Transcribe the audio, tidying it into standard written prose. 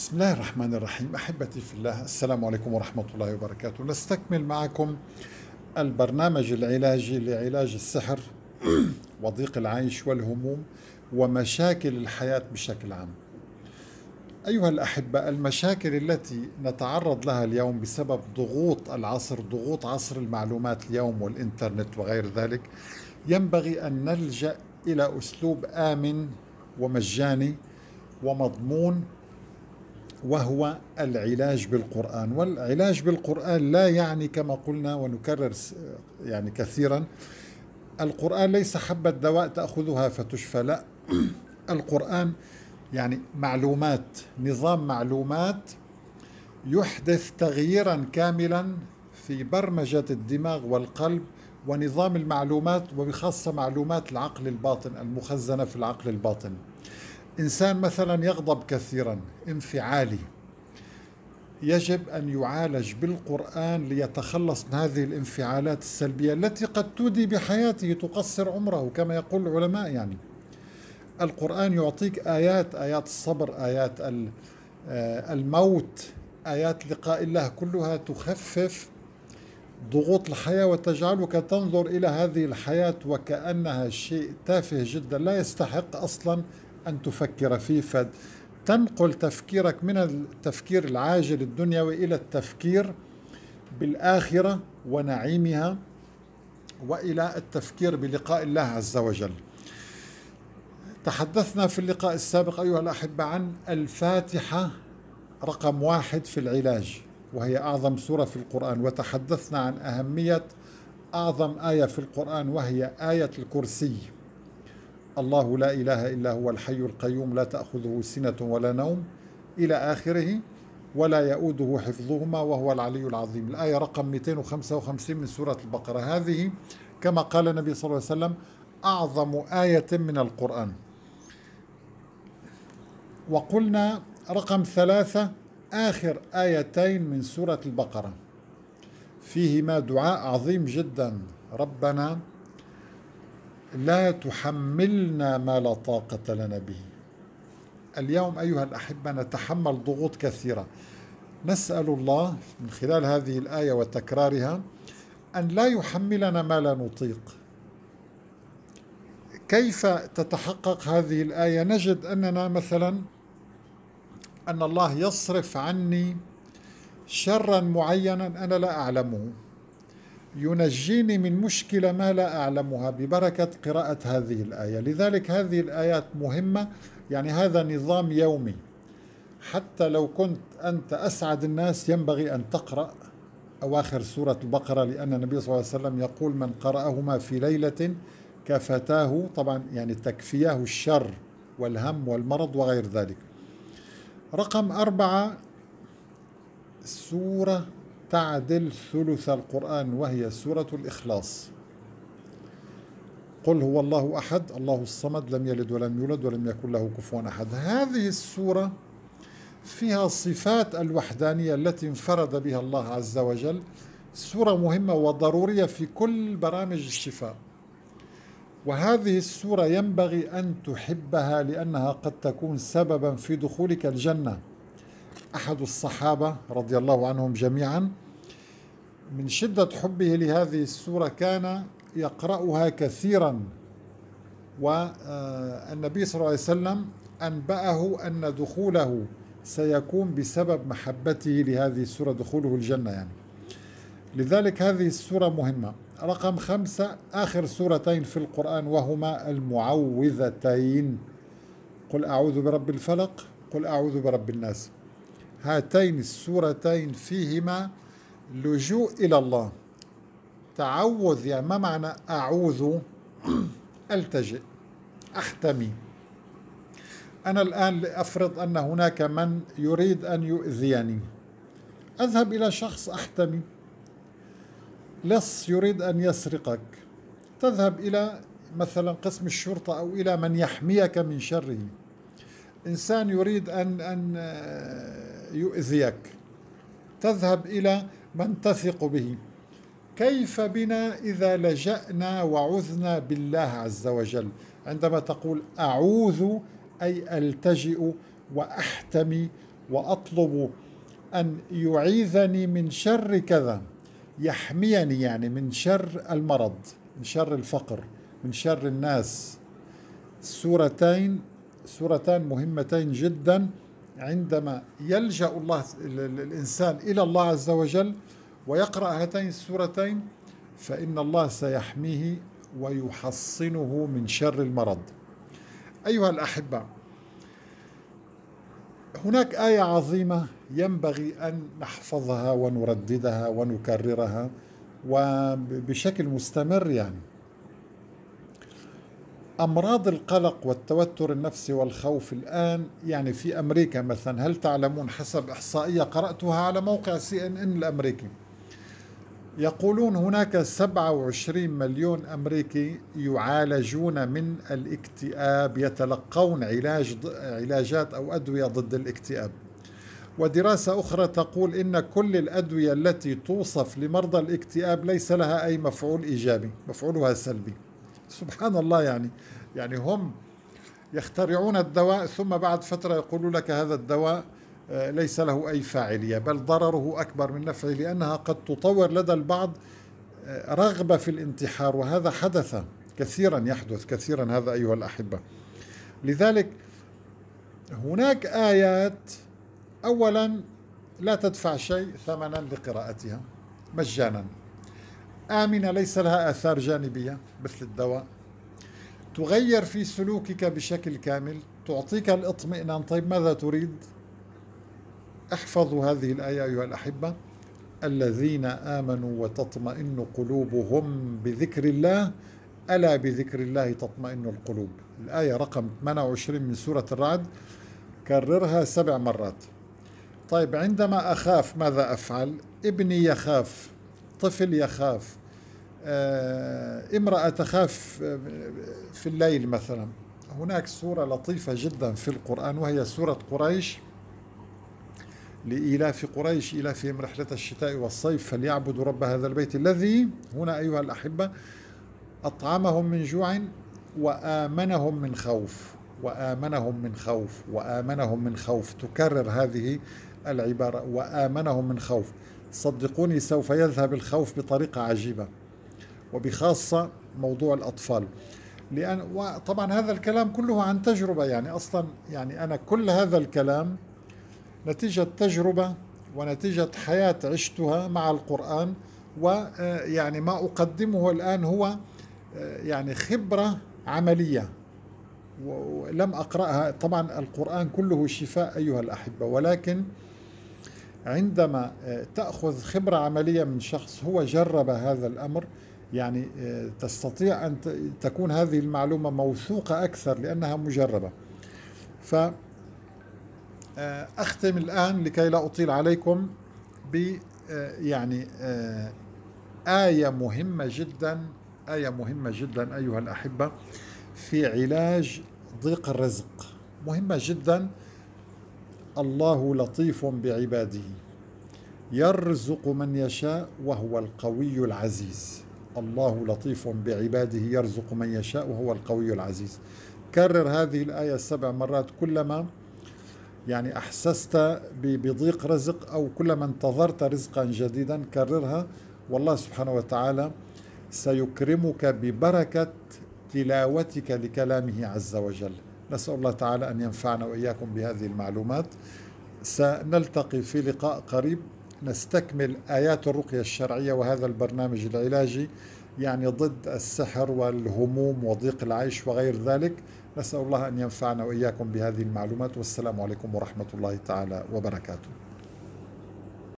بسم الله الرحمن الرحيم. أحبتي في الله، السلام عليكم ورحمة الله وبركاته. نستكمل معكم البرنامج العلاجي لعلاج السحر وضيق العيش والهموم ومشاكل الحياة بشكل عام. أيها الأحبة، المشاكل التي نتعرض لها اليوم بسبب ضغوط العصر، ضغوط عصر المعلومات اليوم والإنترنت وغير ذلك، ينبغي أن نلجأ إلى أسلوب آمن ومجاني ومضمون، وهو العلاج بالقرآن. والعلاج بالقرآن لا يعني كما قلنا ونكرر يعني كثيرا، القرآن ليس حبة دواء تأخذها فتشفى، لا. القرآن يعني معلومات، نظام معلومات يحدث تغييرا كاملا في برمجة الدماغ والقلب ونظام المعلومات، وبخاصة معلومات العقل الباطن المخزنة في العقل الباطن. إنسان مثلا يغضب كثيرا، انفعالي، يجب أن يعالج بالقرآن ليتخلص من هذه الانفعالات السلبية التي قد تودي بحياته، تقصر عمره كما يقول العلماء. يعني القرآن يعطيك آيات، آيات الصبر، آيات الموت، آيات لقاء الله، كلها تخفف ضغوط الحياة وتجعلك تنظر إلى هذه الحياة وكأنها شيء تافه جدا لا يستحق أصلا أن تفكر فيه، فتنقل تفكيرك من التفكير العاجل الدنيوي إلى التفكير بالآخرة ونعيمها، وإلى التفكير بلقاء الله عز وجل. تحدثنا في اللقاء السابق أيها الأحبة عن الفاتحة رقم 1 في العلاج، وهي أعظم سورة في القرآن، وتحدثنا عن أهمية أعظم آية في القرآن وهي آية الكرسي. الله لا إله إلا هو الحي القيوم لا تأخذه سنة ولا نوم إلى آخره، ولا يؤوده حفظهما وهو العلي العظيم. الآية رقم 255 من سورة البقرة. هذه كما قال النبي صلى الله عليه وسلم أعظم آية من القرآن. وقلنا رقم 3 آخر آيتين من سورة البقرة، فيهما دعاء عظيم جدا، ربنا لا تحملنا ما لا طاقة لنا به. اليوم أيها الأحبة نتحمل ضغوط كثيرة، نسأل الله من خلال هذه الآية وتكرارها أن لا يحملنا ما لا نطيق. كيف تتحقق هذه الآية؟ نجد أننا مثلا أن الله يصرف عني شرا معينا أنا لا أعلمه، ينجيني من مشكلة ما لا أعلمها ببركة قراءة هذه الآية. لذلك هذه الآيات مهمة، يعني هذا نظام يومي. حتى لو كنت أنت أسعد الناس ينبغي أن تقرأ أواخر سورة البقرة، لأن النبي صلى الله عليه وسلم يقول من قرأهما في ليلة كفتاه، طبعا يعني تكفياه الشر والهم والمرض وغير ذلك. رقم 4 سورة تعدل ثلث القرآن، وهي سورة الإخلاص. قل هو الله أحد الله الصمد لم يلد ولم يولد ولم يكن له كفوا أحد. هذه السورة فيها صفات الوحدانية التي انفرد بها الله عز وجل. سورة مهمة وضرورية في كل برامج الشفاء، وهذه السورة ينبغي أن تحبها لأنها قد تكون سببا في دخولك الجنة. أحد الصحابة رضي الله عنهم جميعا من شدة حبه لهذه السورة كان يقرأها كثيرا، والنبي صلى الله عليه وسلم أنبأه أن دخوله سيكون بسبب محبته لهذه السورة، دخوله الجنة يعني. لذلك هذه السورة مهمة. رقم 5 آخر سورتين في القرآن، وهما المعوذتين، قل أعوذ برب الفلق قل أعوذ برب الناس. هاتين السورتين فيهما لجوء إلى الله. تعوذ يعني ما معنى أعوذ؟ ألتجئ، أحتمي. أنا الآن أفرض أن هناك من يريد أن يؤذيني، أذهب إلى شخص أحتمي. لص يريد أن يسرقك، تذهب إلى مثلا قسم الشرطة أو إلى من يحميك من شره. إنسان يريد أن يؤذيك، تذهب إلى من تثق به. كيف بنا إذا لجأنا وعذنا بالله عز وجل؟ عندما تقول أعوذ أي ألتجئ وأحتمي وأطلب أن يعيذني من شر كذا، يحميني يعني من شر المرض، من شر الفقر، من شر الناس. سورتان مهمتين جدا. عندما يلجأ الإنسان إلى الله عز وجل ويقرأ هاتين السورتين فإن الله سيحميه ويحصنه من شر المرض. أيها الأحبة، هناك آية عظيمة ينبغي أن نحفظها ونرددها ونكررها وبشكل مستمر. يعني أمراض القلق والتوتر النفسي والخوف الآن يعني في أمريكا مثلا، هل تعلمون حسب إحصائية قرأتها على موقع CNN الأمريكي، يقولون هناك 27 مليون أمريكي يعالجون من الاكتئاب، يتلقون علاجات أو أدوية ضد الاكتئاب. ودراسة أخرى تقول إن كل الأدوية التي توصف لمرضى الاكتئاب ليس لها أي مفعول إيجابي، مفعولها سلبي. سبحان الله. يعني هم يخترعون الدواء ثم بعد فترة يقولوا لك هذا الدواء ليس له أي فاعلية، بل ضرره أكبر من نفعه، لأنها قد تطور لدى البعض رغبة في الانتحار، وهذا حدث كثيرا، يحدث كثيرا هذا أيها الأحبة. لذلك هناك آيات أولا لا تدفع شيء ثمنا لقراءتها، مجانا، آمنة ليس لها آثار جانبية مثل الدواء، تغير في سلوكك بشكل كامل، تعطيك الإطمئنان. طيب ماذا تريد؟ احفظوا هذه الآية أيها الأحبة: الذين آمنوا وتطمئن قلوبهم بذكر الله ألا بذكر الله تطمئن القلوب. الآية رقم 28 من سورة الرعد، كررها 7 مرات. طيب عندما أخاف ماذا أفعل؟ ابني يخاف، طفل يخاف، امرأة تخاف في الليل مثلا. هناك سورة لطيفة جدا في القرآن وهي سورة قريش، لإيلاف قريش إيلافهم رحلة الشتاء والصيف فليعبدوا رب هذا البيت الذي، هنا أيها الأحبة، أطعمهم من جوع وآمنهم من خوف، وآمنهم من خوف، وآمنهم من خوف. تكرر هذه العبارة، وآمنهم من خوف. صدقوني سوف يذهب الخوف بطريقة عجيبة، وبخاصة موضوع الأطفال. لأن وطبعا هذا الكلام كله عن تجربة، يعني أصلا يعني أنا كل هذا الكلام نتيجة تجربة ونتيجة حياة عشتها مع القرآن، ويعني ما أقدمه الآن هو يعني خبرة عملية ولم أقرأها. طبعا القرآن كله شفاء أيها الأحبة، ولكن عندما تأخذ خبرة عملية من شخص هو جرب هذا الأمر، يعني تستطيع أن تكون هذه المعلومة موثوقة أكثر لأنها مجربة. أختم الآن لكي لا أطيل عليكم ب يعني آية مهمة جدا، آية مهمة جدا أيها الأحبة في علاج ضيق الرزق، مهمة جدا. الله لطيف بعباده يرزق من يشاء وهو القوي العزيز. الله لطيف بعباده يرزق من يشاء وهو القوي العزيز. كرر هذه الآية 7 مرات كلما يعني أحسست بضيق رزق أو كلما انتظرت رزقا جديدا، كررها والله سبحانه وتعالى سيكرمك ببركة تلاوتك لكلامه عز وجل. نسأل الله تعالى أن ينفعنا وإياكم بهذه المعلومات. سنلتقي في لقاء قريب نستكمل آيات الرقية الشرعية وهذا البرنامج العلاجي يعني ضد السحر والهموم وضيق العيش وغير ذلك. نسأل الله أن ينفعنا وإياكم بهذه المعلومات، والسلام عليكم ورحمة الله تعالى وبركاته.